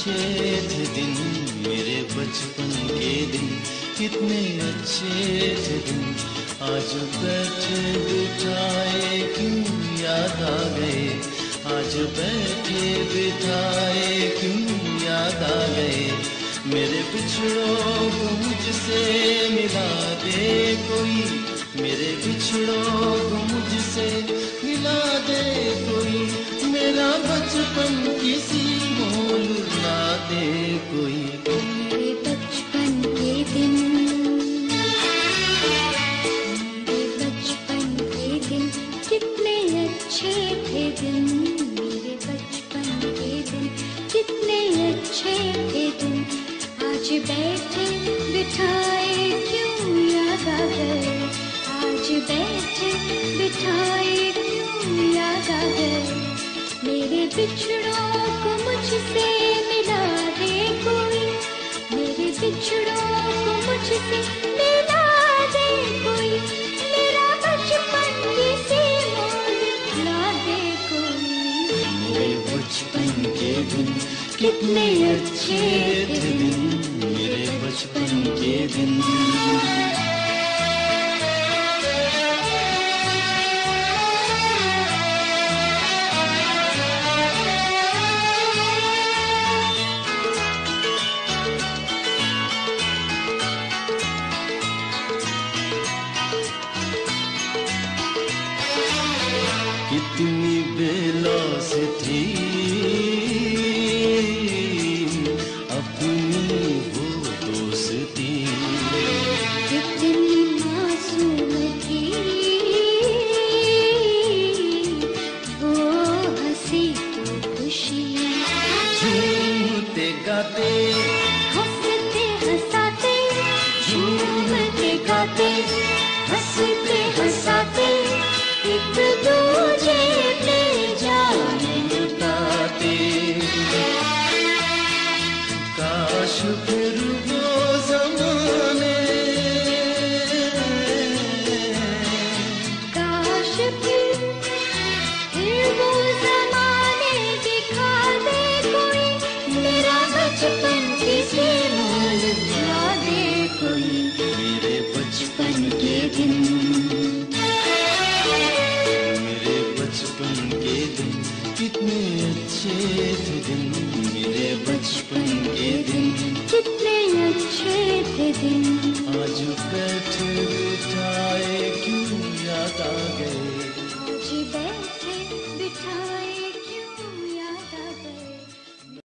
अच्छे थे दिन मेरे बचपन के दिन, कितने अच्छे थे दिन। आज बैठे बिठाए क्यों याद आ गए, आज बैठे बिठाए क्यों याद आ गए। मेरे बिछड़ो को मुझसे मिला दे कोई, मेरे बिछड़ो को मुझसे मिला दे कोई। मेरा बचपन किसी मोल ला दे कोई, मेरे बचपन के दिन, मेरे बचपन के दिन, कितने अच्छे थे दिन। मेरे बचपन के दिन, कितने अच्छे थे दिन। आज बैठे बिठाए क्यों याद आ गए, आज बैठे बिठाए क्यों याद आ गए। मेरे बिछड़ों को मुझसे मिला दे कोई, मेरे बिछड़ों को मुझसे मिला दे कोई। मेरा बचपन किसी मोल ला दे कोई, मेरे बचपन के दिन, कितने अच्छे थे दिन, मेरे बचपन के दिन। कितनी बेलौस थी अपनी वो दोस्ती, कितनी मासूम थी वो हंसी तो खुशी। झूमते गाते हंसते हंसाते, झूमते गाते हंसते हंसाते, एक दूजे पे जान लुटाते। काश फिर वो ज़माने, काश फिर वो ज़माने दिखा दे कोई। मेरा बचपन किसी मोल ला दे कोई, मेरे बचपन के दिन, बचपन के दिन, कितने अच्छे थे दिन। मेरे बचपन के दिन, कितने अच्छे थे दिन। आज बैठे बिठाए